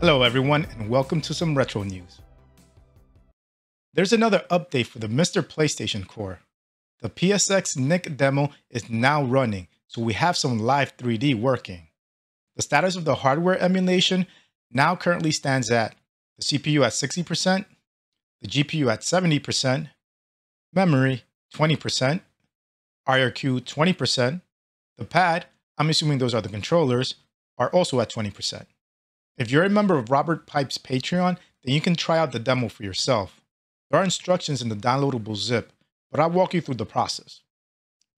Hello everyone, and welcome to some retro news. There's another update for the MiSTer PlayStation Core. The PSXNIC demo is now running, so we have some live 3D working. The status of the hardware emulation now currently stands at the CPU at 60%, the GPU at 70%, memory 20%, IRQ 20%, the pad, I'm assuming those are the controllers, are also at 20%. If you're a member of Robert Pipe's Patreon, then you can try out the demo for yourself. There are instructions in the downloadable zip, but I'll walk you through the process.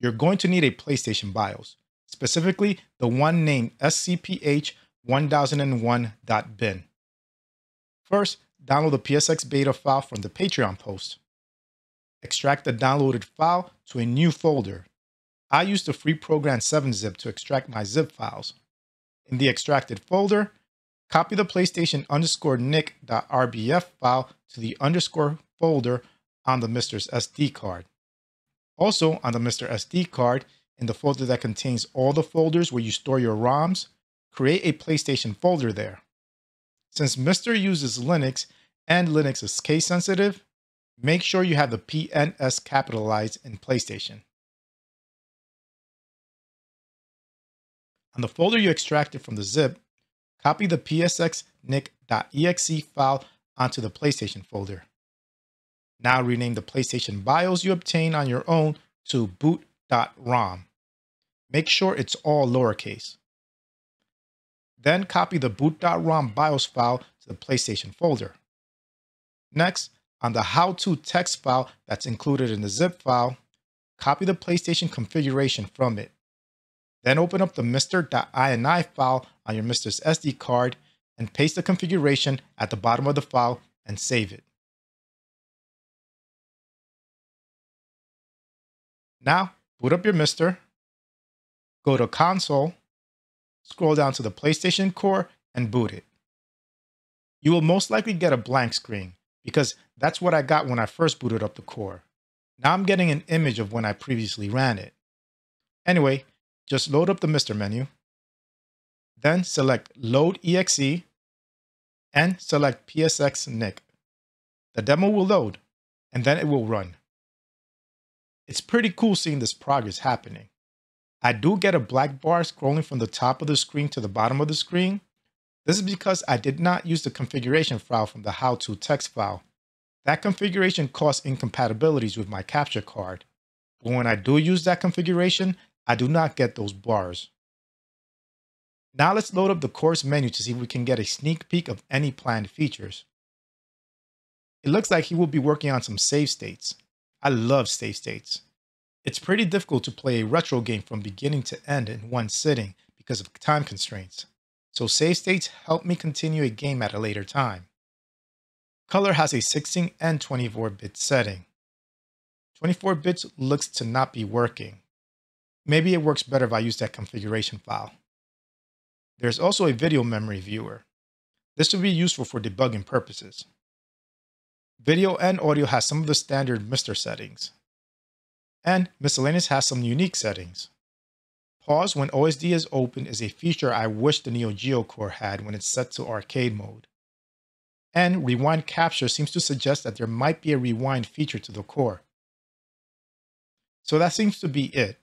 You're going to need a PlayStation BIOS, specifically the one named scph1001.bin. First, download the PSX beta file from the Patreon post. Extract the downloaded file to a new folder. I use the free program 7-zip to extract my zip files. In the extracted folder, copy the PlayStation_Nick.RBF file to the underscore folder on the MiSTer's SD card. Also on the MiSTer SD card, in the folder that contains all the folders where you store your ROMs, create a PlayStation folder there. Since MiSTer uses Linux and Linux is case sensitive, make sure you have the PNS capitalized in PlayStation. On the folder you extracted from the zip, copy the PSXNIC.exe file onto the PlayStation folder. Now rename the PlayStation BIOS you obtain on your own to boot.rom. Make sure it's all lowercase. Then copy the boot.rom BIOS file to the PlayStation folder. Next, on the how-to text file that's included in the zip file, copy the PlayStation configuration from it. Then open up the Mister.ini file on your MiSTer's SD card and paste the configuration at the bottom of the file and save it. Now, boot up your MiSTer, go to Console, scroll down to the PlayStation Core and boot it. You will most likely get a blank screen because that's what I got when I first booted up the Core. Now I'm getting an image of when I previously ran it. Anyway, just load up the MiSTer menu, then select Load EXE, and select PSXNIC. The demo will load, and then it will run. It's pretty cool seeing this progress happening. I do get a black bar scrolling from the top of the screen to the bottom of the screen. This is because I did not use the configuration file from the how-to text file. That configuration caused incompatibilities with my capture card. But when I do use that configuration, I do not get those bars. Now let's load up the course menu to see if we can get a sneak peek of any planned features. It looks like he will be working on some save states. I love save states. It's pretty difficult to play a retro game from beginning to end in one sitting because of time constraints. So save states help me continue a game at a later time. Color has a 16 and 24-bit setting. 24 bits looks to not be working. Maybe it works better if I use that configuration file. There's also a video memory viewer. This will be useful for debugging purposes. Video and audio has some of the standard MiSTer settings. And miscellaneous has some unique settings. Pause when OSD is open is a feature I wish the Neo Geo Core had when it's set to arcade mode. And rewind capture seems to suggest that there might be a rewind feature to the Core. So that seems to be it.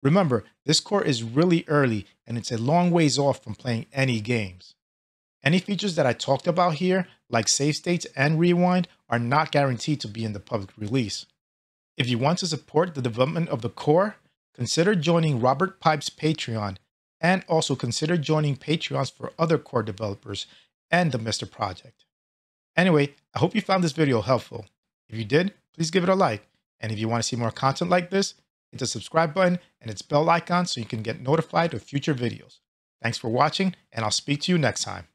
Remember, this Core is really early and it's a long ways off from playing any games. Any features that I talked about here, like save states and rewind, are not guaranteed to be in the public release. If you want to support the development of the Core, consider joining Robert Pipe's Patreon, and also consider joining Patreons for other Core developers and the MiSTer project. Anyway, I hope you found this video helpful. If you did, please give it a like. And if you want to see more content like this, hit the subscribe button and its bell icon so you can get notified of future videos. Thanks for watching, and I'll speak to you next time.